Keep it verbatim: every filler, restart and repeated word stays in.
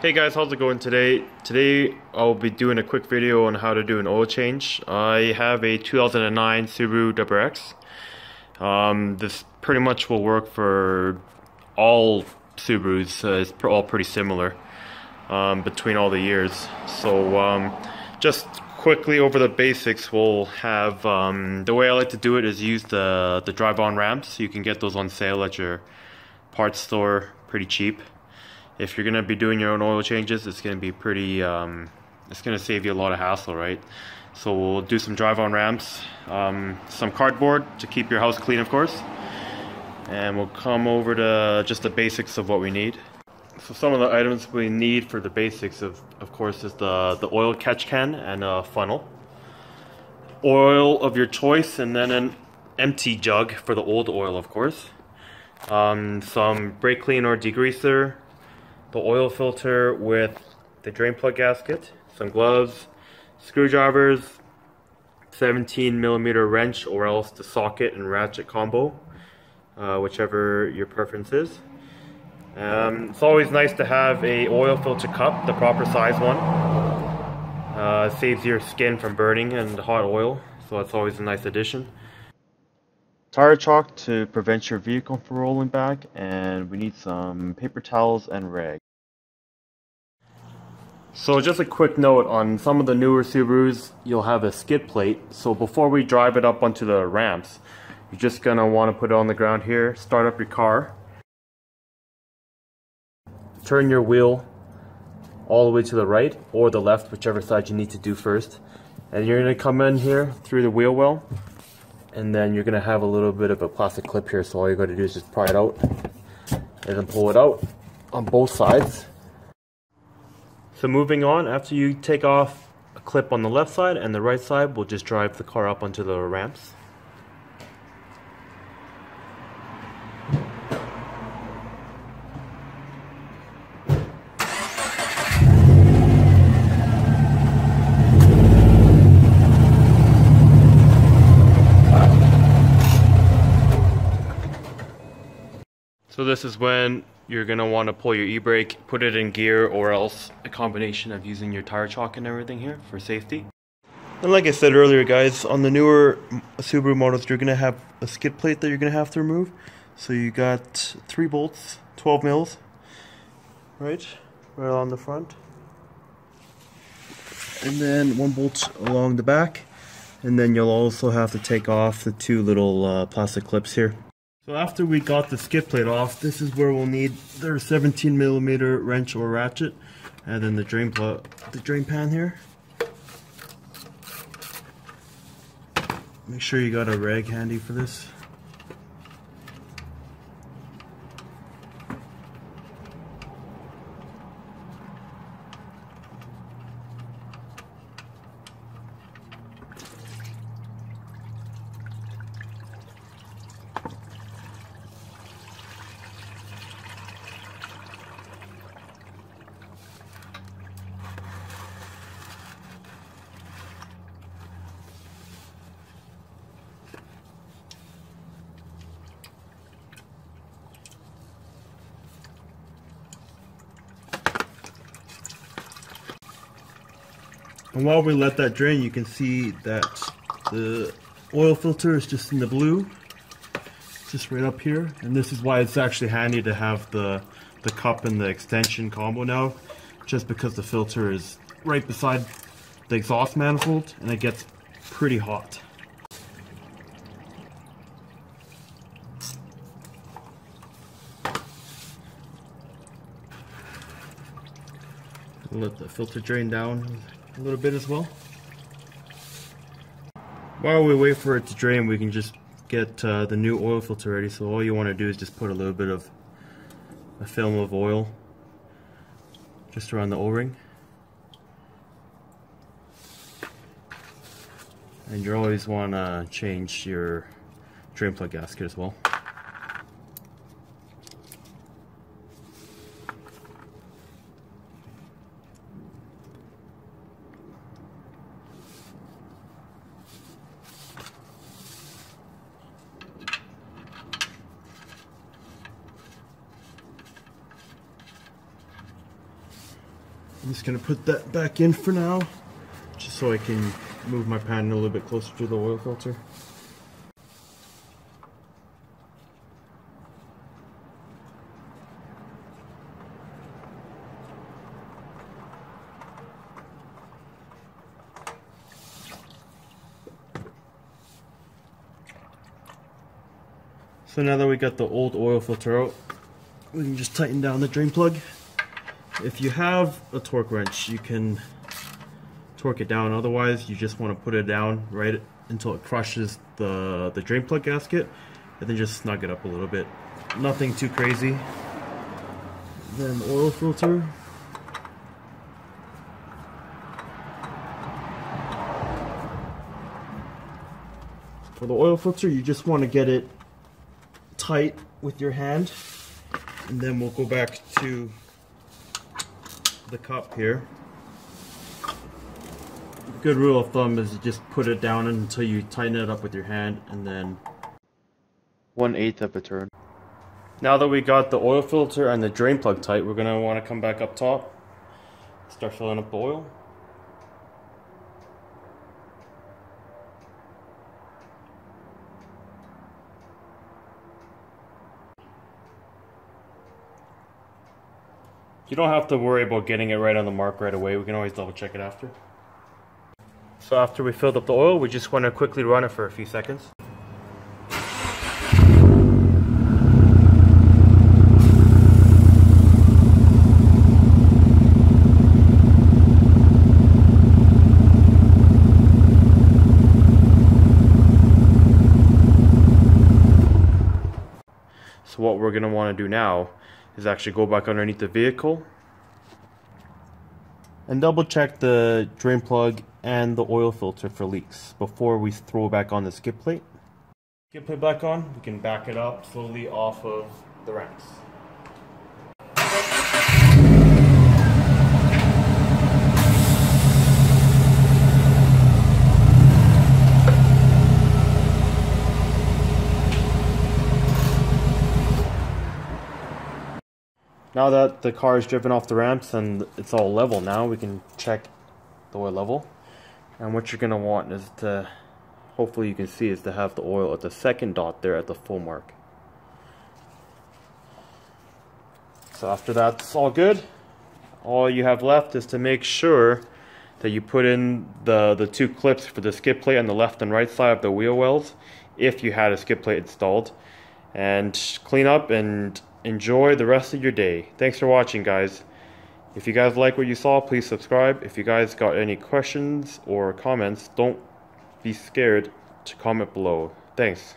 Hey guys, how's it going today? Today I'll be doing a quick video on how to do an oil change. I have a two thousand nine Subaru W R X. Um, this pretty much will work for all Subarus. Uh, it's all pretty similar um, between all the years. So um, just quickly over the basics, we'll have, um, the way I like to do it is use the, the drive-on ramps. You can get those on sale at your parts store, pretty cheap. If you're gonna be doing your own oil changes, it's gonna be pretty. Um, it's gonna save you a lot of hassle, right? So we'll do some drive-on ramps, um, some cardboard to keep your house clean, of course, and we'll come over to just the basics of what we need. So some of the items we need for the basics, of of course, is the the oil catch can and a funnel, oil of your choice, and then an empty jug for the old oil, of course. Um, some brake clean or degreaser. The oil filter with the drain plug gasket, some gloves, screwdrivers, seventeen millimeter wrench, or else the socket and ratchet combo, uh, whichever your preference is. Um, it's always nice to have a oil filter cup, the proper size one. Uh, saves your skin from burning and hot oil, so that's always a nice addition. Tire chalk to prevent your vehicle from rolling back, and we need some paper towels and rags. So just a quick note on some of the newer Subarus, you'll have a skid plate. So before we drive it up onto the ramps, you're just going to want to put it on the ground here, start up your car, turn your wheel all the way to the right or the left, whichever side you need to do first, and you're going to come in here through the wheel well. And then you're going to have a little bit of a plastic clip here, so all you got to do is just pry it out and then pull it out on both sides. So moving on, after you take off a clip on the left side and the right side, we'll just drive the car up onto the ramps. So this is when you're going to want to pull your e-brake, put it in gear, or else a combination of using your tire chalk and everything here for safety. And like I said earlier guys, on the newer Subaru models you're going to have a skid plate that you're going to have to remove. So you got three bolts, twelve mils, right, right on the front. And then one bolt along the back. And then you'll also have to take off the two little uh, plastic clips here. So after we got the skid plate off, this is where we'll need their seventeen millimeter wrench or ratchet, and then the drain plug, the drain pan here. Make sure you got a rag handy for this. And while we let that drain, you can see that the oil filter is just in the blue, just right up here. And this is why it's actually handy to have the, the cup and the extension combo now, just because the filter is right beside the exhaust manifold and it gets pretty hot. Let the filter drain down a little bit as well. While we wait for it to drain, we can just get uh, the new oil filter ready. So all you want to do is just put a little bit of a film of oil just around the O-ring, and you always want to change your drain plug gasket as well. I'm just going to put that back in for now, just so I can move my pan a little bit closer to the oil filter. So now that we got the old oil filter out, we can just tighten down the drain plug. If you have a torque wrench, you can torque it down. Otherwise, you just want to put it down right until it crushes the, the drain plug gasket, and then just snug it up a little bit. Nothing too crazy. Then oil filter. For the oil filter, you just want to get it tight with your hand, and then we'll go back to the cup here. A good rule of thumb is you just put it down until you tighten it up with your hand, and then one eighth of a turn. Now that we got the oil filter and the drain plug tight, we're gonna want to come back up top, start filling up the oil. You don't have to worry about getting it right on the mark right away. We can always double check it after. So after we filled up the oil, we just want to quickly run it for a few seconds. So what we're going to want to do now is actually go back underneath the vehicle and double check the drain plug and the oil filter for leaks before we throw back on the skid plate. Skid plate back on, we can back it up slowly off of the ramps. Now that the car is driven off the ramps and it's all level now, we can check the oil level. And what you're going to want is to, hopefully you can see, is to have the oil at the second dot there at the full mark. So after that's all good, all you have left is to make sure that you put in the, the two clips for the skid plate on the left and right side of the wheel wells, if you had a skid plate installed, and clean up and enjoy the rest of your day. Thanks for watching, guys. If you guys like what you saw, please subscribe. If you guys got any questions or comments, don't be scared to comment below. Thanks.